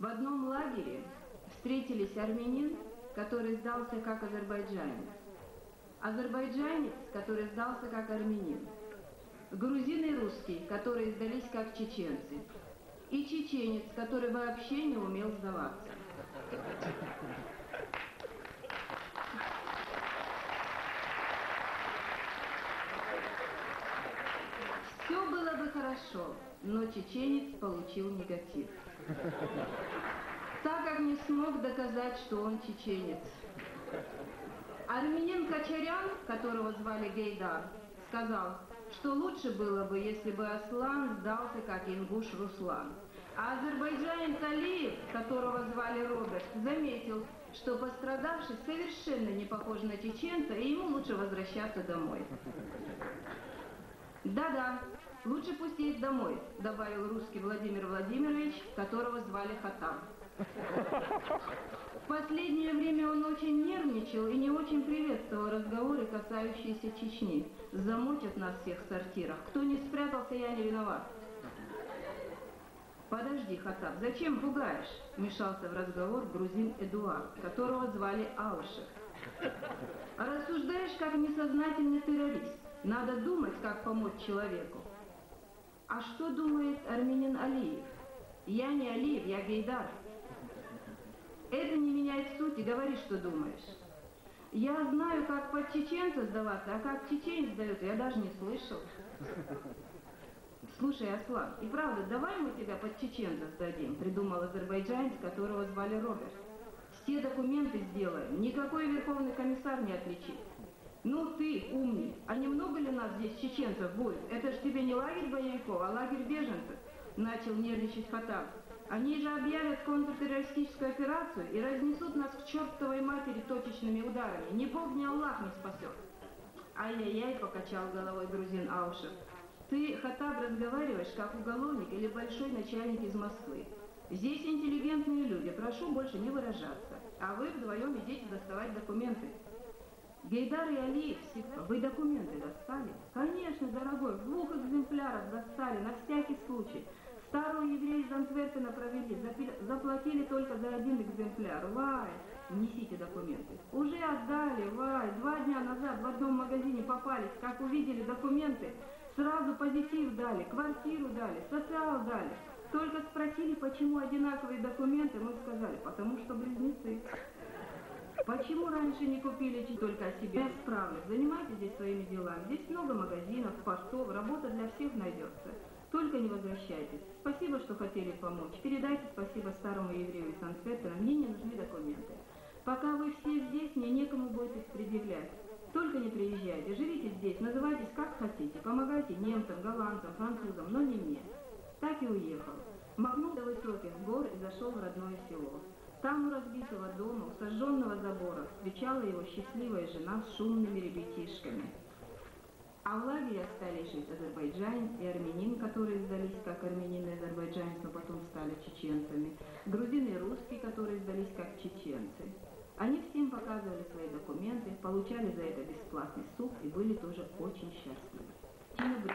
В одном лагере встретились армянин, который сдался как азербайджанец, азербайджанец, который сдался как армянин, грузин и русский, которые сдались как чеченцы, и чеченец, который вообще не умел сдаваться. Все было бы хорошо, но чеченец получил негатив, так как не смог доказать, что он чеченец. Армянин Качарян, которого звали Гейдар, сказал, что лучше было бы, если бы Аслан сдался как ингуш Руслан. А азербайджанец Алиев, которого звали Роберт, заметил, что пострадавший совершенно не похож на чеченца, и ему лучше возвращаться домой. «Да-да, лучше пусть едет домой», – добавил русский Владимир Владимирович, которого звали Хаттаб. В последнее время он очень нервничал и не очень приветствовал разговоры, касающиеся Чечни. Замутят нас всех в сортирах. Кто не спрятался, я не виноват. Подожди, Хаттаб, зачем пугаешь? Вмешался в разговор грузин Эдуард, которого звали Аушек. Рассуждаешь, как несознательный террорист. Надо думать, как помочь человеку. А что думает армянин Алиев? Я не Алиев, я Гейдар. Это не меняет сути, говори, что думаешь. Я знаю, как под чеченца сдаваться, а как чеченец сдается, я даже не слышал. Слушай, Аслан, и правда, давай мы тебя под чеченца сдадим, придумал азербайджанец, которого звали Роберт. Все документы сделаем, никакой верховный комиссар не отличит. Ну ты умник, а немного ли нас здесь чеченцев будет? Это ж тебе не лагерь боевиков, а лагерь беженцев, начал нервничать Хаттаб. Они же объявят контртеррористическую операцию и разнесут нас к чертовой матери точечными ударами. Ни Бог, ни Аллах не спасет. Ай-яй-яй, покачал головой грузин Аушев. Ты, Хаттаб, разговариваешь как уголовник или большой начальник из Москвы. Здесь интеллигентные люди, прошу больше не выражаться. А вы вдвоем идите доставать документы. Гейдар и Алиев, вы документы достали? Конечно, дорогой, в 2 экземплярах достали, на всякий случай. Старую еврея из Антверпена провели, заплатили только за 1 экземпляр. Вай, несите документы. Уже отдали, Вай, 2 дня назад в одном магазине попались, как увидели документы, сразу позитив дали, квартиру дали, социал дали. Только спросили, почему одинаковые документы, мы сказали, потому что близнецы. Почему раньше не купили только о себе? Я справлюсь, занимайтесь здесь своими делами, здесь много магазинов, портов, работа для всех найдется. Только не возвращайтесь. Спасибо, что хотели помочь. Передайте спасибо старому еврею из Антверпена. Мне не нужны документы. Пока вы все здесь, мне некому будет их предъявлять. Только не приезжайте. Живите здесь, называйтесь как хотите. Помогайте немцам, голландцам, французам, но не мне. Так и уехал. Махнул до высоких гор и зашел в родное село. Там у разбитого дома, у сожженного забора, встречала его счастливая жена с шумными ребятишками. А в лагере остались жить азербайджанец и армянин, которые сдались как армянин и азербайджанец, но потом стали чеченцами, грузин и русский, которые сдались как чеченцы. Они всем показывали свои документы, получали за это бесплатный суп и были тоже очень счастливы.